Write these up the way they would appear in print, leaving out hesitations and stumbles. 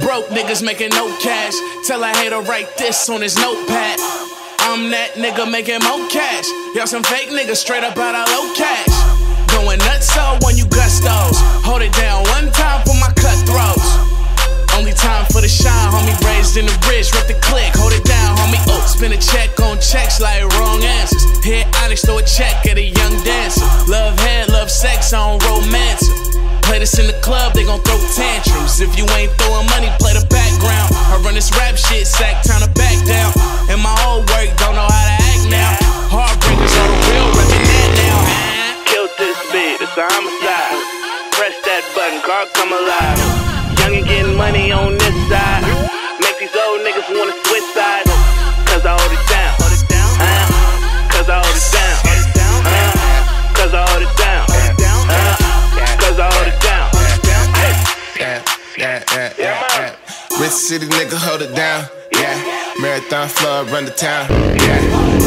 Broke niggas making no cash. Tell a hater write this on his notepad. I'm that nigga making more cash. Y'all some fake niggas straight up out of low cash. Going nuts up when you gustos. Hold it down one time for my cutthroats. Only time for the shine, homie. Raised in the ridge with the click. Hold it down, homie. Oh, spin a check on checks like wrong answers. Here, Onyx throw a check at a young dancer. Love head, love sex, I don't romance it. Play this in the club, they gon' throw tantrums. If you ain't throwing money, play the background. I run this rap shit, sack time to back down. And my old work, don't know how to act now. Heartbreakers on the real, reppin' that now. Kill this beat, it's a homicide. Press that button, car come alive. Youngin' getting money on this side. Make these old niggas wanna switch sides. Cause I hold it down. Cause I hold it down. Cause I hold it down. Cause I hold it down. Rich city nigga hold it down. Yeah. Marathon flood run the town. Yeah.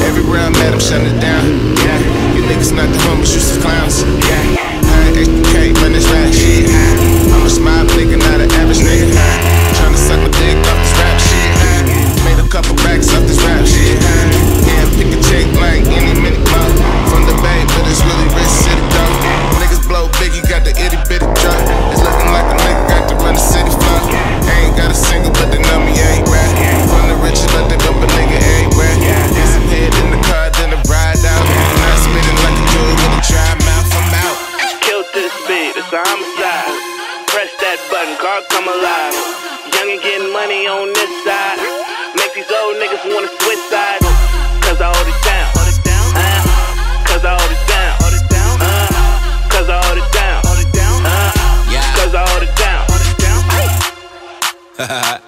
Everywhere I met him shut it down. Yeah. You niggas not the homies, you some clowns. Yeah. HK run this rap shit. I'm a smart nigga, not an average nigga. Tryna suck my dick off this rap shit. Made a couple racks off this rap shit. Yeah, pick a check like any minute block. From the Bay, but it's really rich city though. Niggas blow big, you got the itty bitty drop. It's looking like a nigga got to run the city flock. I ain't got a single, but they know me, I ain't rap. From the riches, but they bump a nigga everywhere. Get some head in the car, then I ride out. And I spinning like a jewel with a dry mouth, I'm out. Kill this beat, it's a homicide. Press that button, car come alive. Youngin' getting money on this side. Make these old niggas wanna switch sides. Cause I hold it down. Cause I hold it down. Cause I hold it down. Cause I hold it down.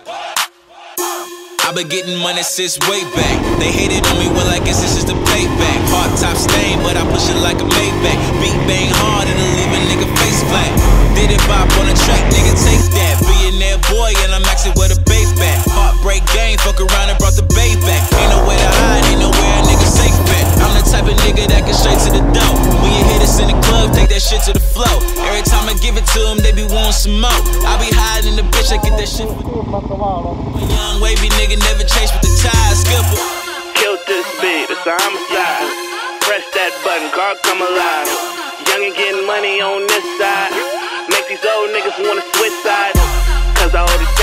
I been getting money since way back. They hated on me, well I guess it's just a payback. Hard top stain, but I push it like a Maybach. Beat bang hard and leave a nigga face flat. Did it bop on the track, nigga, take that. Billionaire boy, and I'm maxing where the babe at. Heartbreak game, fuck around and brought the babe back. Ain't nowhere to hide, ain't nowhere a nigga safe at. I'm the type of nigga that can straight to the dough. When you hit us in the club, take that shit to the flow. Every time I give it to them, they be wanting some more. I be hiding the bitch, I get that shit. A young wavy nigga never chase with the ties, skipper. Kill this beat, it's a homicide. Press that button, car come alive. Youngin' getting money on this side. Make these old niggas wanna switch sides. Cause I hold it